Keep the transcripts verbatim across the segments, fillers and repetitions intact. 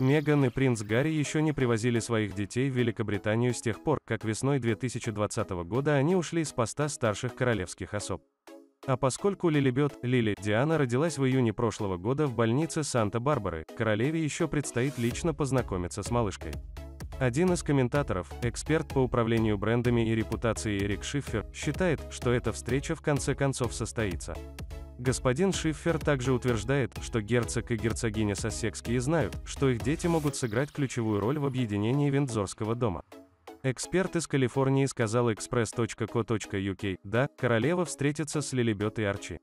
Меган и принц Гарри еще не привозили своих детей в Великобританию с тех пор, как весной две тысячи двадцатого года они ушли с поста старших королевских особ. А поскольку Лилибет, Лили, Диана родилась в июне прошлого года в больнице Санта-Барбары, королеве еще предстоит лично познакомиться с малышкой. Один из комментаторов, эксперт по управлению брендами и репутацией Эрик Шиффер, считает, что эта встреча в конце концов состоится. Господин Шиффер также утверждает, что герцог и герцогиня Сассекские знают, что их дети могут сыграть ключевую роль в объединении Виндзорского дома. Эксперт из Калифорнии сказал экспресс точка ко точка ю кей, да, королева встретится с Лилибет и Арчи.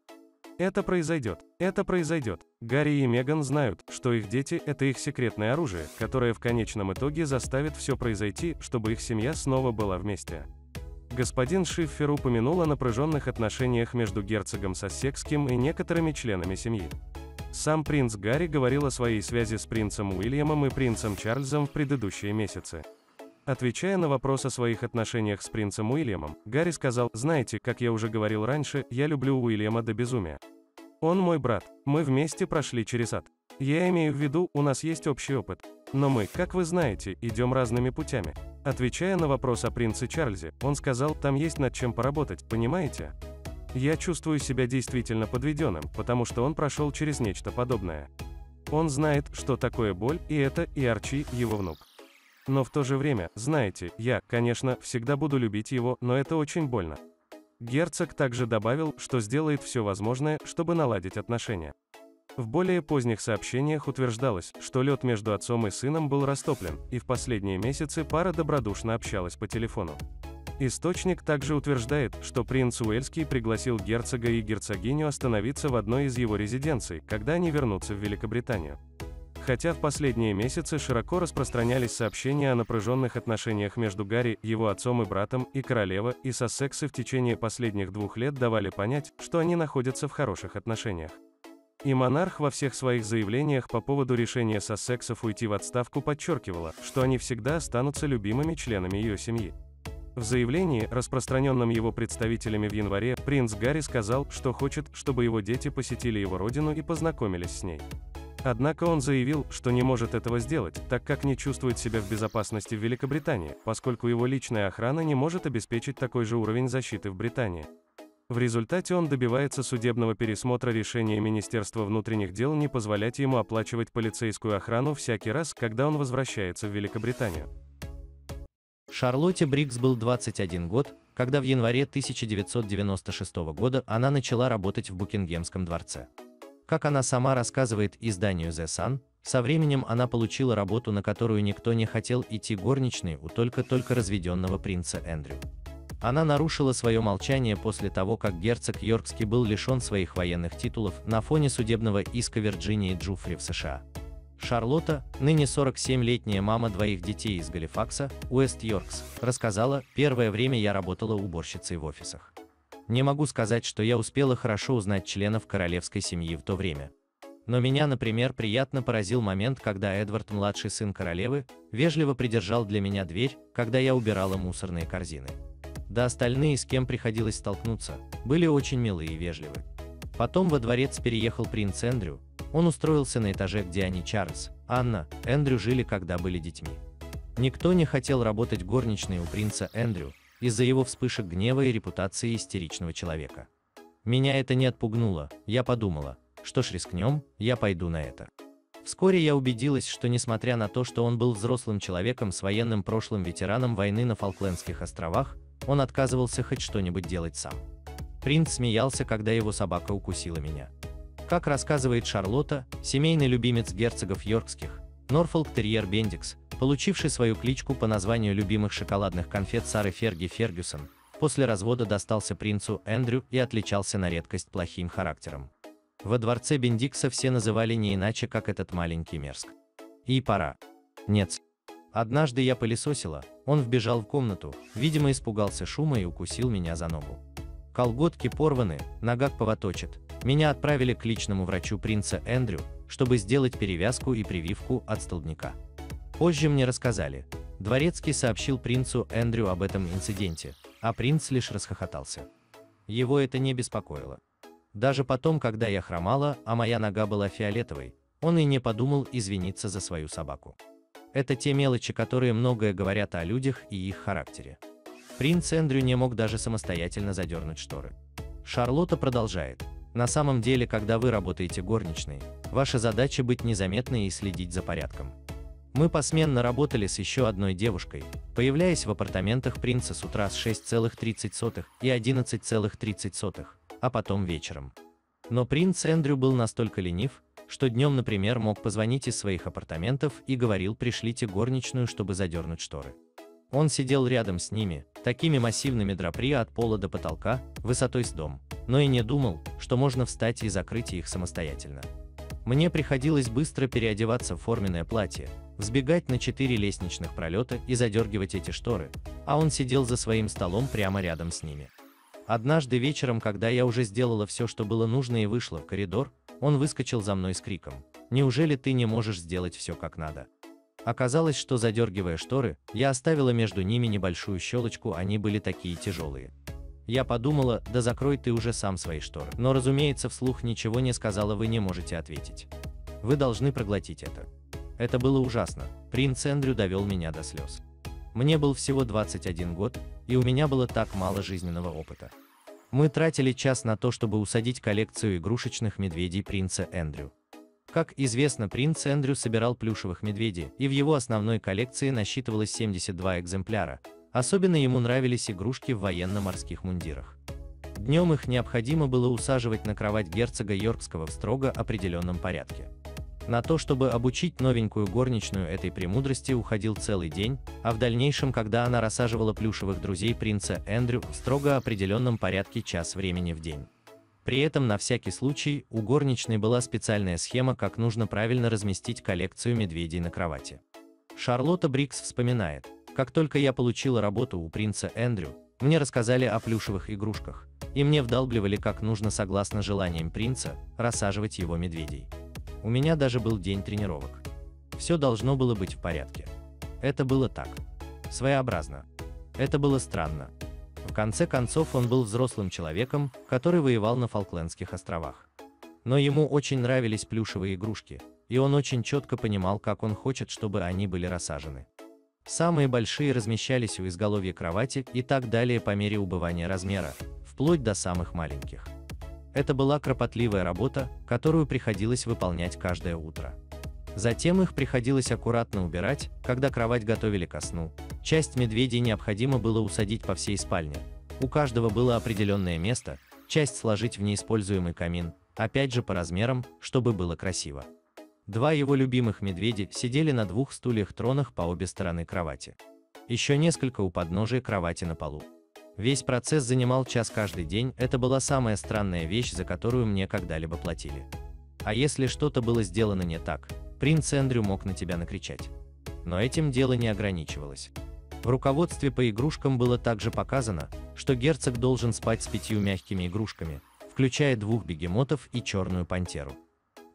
Это произойдет. Это произойдет. Гарри и Меган знают, что их дети – это их секретное оружие, которое в конечном итоге заставит все произойти, чтобы их семья снова была вместе. Господин Шиффер упомянул о напряженных отношениях между герцогом Сассекским и некоторыми членами семьи. Сам принц Гарри говорил о своей связи с принцем Уильямом и принцем Чарльзом в предыдущие месяцы. Отвечая на вопрос о своих отношениях с принцем Уильямом, Гарри сказал: «Знаете, как я уже говорил раньше, я люблю Уильяма до безумия. Он мой брат. Мы вместе прошли через ад. Я имею в виду, у нас есть общий опыт. Но мы, как вы знаете, идем разными путями». Отвечая на вопрос о принце Чарльзе, он сказал: «Там есть над чем поработать, понимаете? Я чувствую себя действительно подведенным, потому что он прошел через нечто подобное. Он знает, что такое боль, и это, и Арчи, его внук. Но в то же время, знаете, я, конечно, всегда буду любить его, но это очень больно». Герцог также добавил, что сделает все возможное, чтобы наладить отношения. В более поздних сообщениях утверждалось, что лед между отцом и сыном был растоплен, и в последние месяцы пара добродушно общалась по телефону. Источник также утверждает, что принц Уэльский пригласил герцога и герцогиню остановиться в одной из его резиденций, когда они вернутся в Великобританию. Хотя в последние месяцы широко распространялись сообщения о напряженных отношениях между Гарри, его отцом и братом, и королева, и Сассексы в течение последних двух лет давали понять, что они находятся в хороших отношениях. И монарх во всех своих заявлениях по поводу решения Сассексов уйти в отставку подчеркивала, что они всегда останутся любимыми членами ее семьи. В заявлении, распространенном его представителями в январе, принц Гарри сказал, что хочет, чтобы его дети посетили его родину и познакомились с ней. Однако он заявил, что не может этого сделать, так как не чувствует себя в безопасности в Великобритании, поскольку его личная охрана не может обеспечить такой же уровень защиты в Британии. В результате он добивается судебного пересмотра решения Министерства внутренних дел не позволять ему оплачивать полицейскую охрану всякий раз, когда он возвращается в Великобританию. Шарлотте Брикс был двадцать один год, когда в январе тысяча девятьсот девяносто шестого года она начала работать в Букингемском дворце. Как она сама рассказывает изданию The Sun, со временем она получила работу, на которую никто не хотел идти, горничной у только-только разведенного принца Эндрю. Она нарушила свое молчание после того, как герцог Йоркский был лишен своих военных титулов на фоне судебного иска Вирджинии Джуффри в США. Шарлотта, ныне сорок семилетняя мама двоих детей из Галифакса, Уэст-Йоркс, рассказала: «Первое время я работала уборщицей в офисах. Не могу сказать, что я успела хорошо узнать членов королевской семьи в то время. Но меня, например, приятно поразил момент, когда Эдвард, младший сын королевы, вежливо придержал для меня дверь, когда я убирала мусорные корзины. Да остальные, с кем приходилось столкнуться, были очень милы и вежливы». Потом во дворец переехал принц Эндрю, он устроился на этаже, где они, Чарльз, Анна, Эндрю жили, когда были детьми. Никто не хотел работать горничной у принца Эндрю, из-за его вспышек гнева и репутации истеричного человека. Меня это не отпугнуло, я подумала, что ж, рискнем, я пойду на это. Вскоре я убедилась, что несмотря на то, что он был взрослым человеком с военным прошлым, ветераном войны на Фолклендских островах, он отказывался хоть что-нибудь делать сам. Принц смеялся, когда его собака укусила меня. Как рассказывает Шарлотта, семейный любимец герцогов Йоркских, Норфолк Терьер Бендикс, получивший свою кличку по названию любимых шоколадных конфет Сары Ферги Фергюсон, после развода достался принцу Эндрю и отличался на редкость плохим характером. Во дворце Бендикса все называли не иначе, как этот маленький мерзк. И пора. Нет. Однажды я пылесосила, он вбежал в комнату, видимо испугался шума и укусил меня за ногу. Колготки порваны, нога кровоточит. Меня отправили к личному врачу принца Эндрю, чтобы сделать перевязку и прививку от столбняка. Позже мне рассказали, дворецкий сообщил принцу Эндрю об этом инциденте, а принц лишь расхохотался. Его это не беспокоило. Даже потом, когда я хромала, а моя нога была фиолетовой, он и не подумал извиниться за свою собаку. Это те мелочи, которые многое говорят о людях и их характере. Принц Эндрю не мог даже самостоятельно задернуть шторы. Шарлотта продолжает. На самом деле, когда вы работаете горничной, ваша задача быть незаметной и следить за порядком. Мы посменно работали с еще одной девушкой, появляясь в апартаментах принца с утра с шести тридцати и одиннадцати тридцати, а потом вечером. Но принц Эндрю был настолько ленив, что днем, например, мог позвонить из своих апартаментов и говорил: «Пришлите горничную, чтобы задернуть шторы». Он сидел рядом с ними, такими массивными драпри от пола до потолка, высотой с дом, но и не думал, что можно встать и закрыть их самостоятельно. Мне приходилось быстро переодеваться в форменное платье, взбегать на четыре лестничных пролета и задергивать эти шторы, а он сидел за своим столом прямо рядом с ними. Однажды вечером, когда я уже сделала все, что было нужно, и вышла в коридор, он выскочил за мной с криком: «Неужели ты не можешь сделать все как надо?» Оказалось, что, задергивая шторы, я оставила между ними небольшую щелочку, они были такие тяжелые. Я подумала: да закрой ты уже сам свои шторы. Но, разумеется, вслух ничего не сказала: вы не можете ответить. Вы должны проглотить это. Это было ужасно. Принц Эндрю довел меня до слез. Мне был всего двадцать один год, и у меня было так мало жизненного опыта. Мы тратили час на то, чтобы усадить коллекцию игрушечных медведей принца Эндрю. Как известно, принц Эндрю собирал плюшевых медведей, и в его основной коллекции насчитывалось семьдесят два экземпляра. Особенно ему нравились игрушки в военно-морских мундирах. Днем их необходимо было усаживать на кровать герцога Йоркского в строго определенном порядке. На то, чтобы обучить новенькую горничную этой премудрости, уходил целый день, а в дальнейшем, когда она рассаживала плюшевых друзей принца Эндрю в строго определенном порядке, час времени в день. При этом на всякий случай у горничной была специальная схема, как нужно правильно разместить коллекцию медведей на кровати. Шарлотта Брикс вспоминает: как только я получила работу у принца Эндрю, мне рассказали о плюшевых игрушках, и мне вдалбливали, как нужно, согласно желаниям принца, рассаживать его медведей. У меня даже был день тренировок. Все должно было быть в порядке. Это было так своеобразно. Это было странно. В конце концов, он был взрослым человеком, который воевал на Фолклендских островах. Но ему очень нравились плюшевые игрушки, и он очень четко понимал, как он хочет, чтобы они были рассажены. Самые большие размещались у изголовья кровати и так далее по мере убывания размера, вплоть до самых маленьких. Это была кропотливая работа, которую приходилось выполнять каждое утро. Затем их приходилось аккуратно убирать, когда кровать готовили ко сну. Часть медведей необходимо было усадить по всей спальне, у каждого было определенное место, часть сложить в неиспользуемый камин, опять же по размерам, чтобы было красиво. Два его любимых медведя сидели на двух стульях-тронах по обе стороны кровати. Еще несколько у подножия кровати на полу. Весь процесс занимал час каждый день, это была самая странная вещь, за которую мне когда-либо платили. А если что-то было сделано не так, принц Эндрю мог на тебя накричать. Но этим дело не ограничивалось. В руководстве по игрушкам было также показано, что герцог должен спать с пятью мягкими игрушками, включая двух бегемотов и черную пантеру.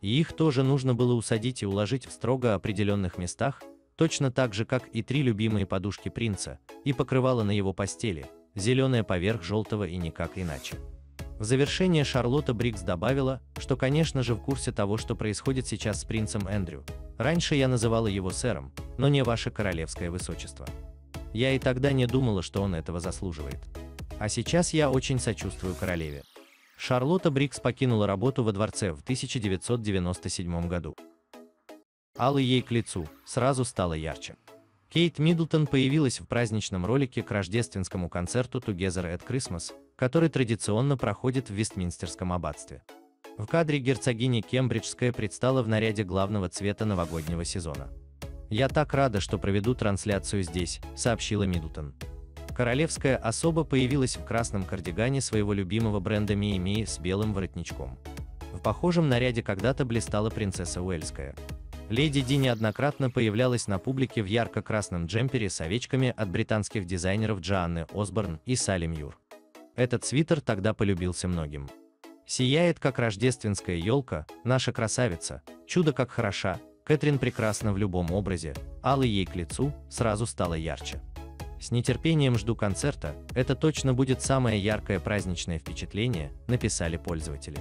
И их тоже нужно было усадить и уложить в строго определенных местах, точно так же, как и три любимые подушки принца, и покрывало на его постели, зеленое поверх желтого и никак иначе. В завершение Шарлотта Брикс добавила, что, конечно же, в курсе того, что происходит сейчас с принцем Эндрю. Раньше я называла его сэром, но не ваше королевское высочество. Я и тогда не думала, что он этого заслуживает. А сейчас я очень сочувствую королеве. Шарлотта Брикс покинула работу во дворце в тысяча девятьсот девяносто седьмом году. Алый ей к лицу, сразу стало ярче. Кейт Миддлтон появилась в праздничном ролике к рождественскому концерту Together at Christmas, который традиционно проходит в Вестминстерском аббатстве. В кадре герцогиня Кембриджская предстала в наряде главного цвета новогоднего сезона. «Я так рада, что проведу трансляцию здесь», — сообщила Миддлтон. Королевская особа появилась в красном кардигане своего любимого бренда Мия-Мия с белым воротничком. В похожем наряде когда-то блистала принцесса Уэльская. Леди Ди неоднократно появлялась на публике в ярко-красном джемпере с овечками от британских дизайнеров Джоанны Осборн и Салли Мьюр. Этот свитер тогда полюбился многим. «Сияет, как рождественская елка, наша красавица, чудо как хороша, Кэтрин прекрасна в любом образе, алый ей к лицу, сразу стало ярче. С нетерпением жду концерта, это точно будет самое яркое праздничное впечатление», написали пользователи.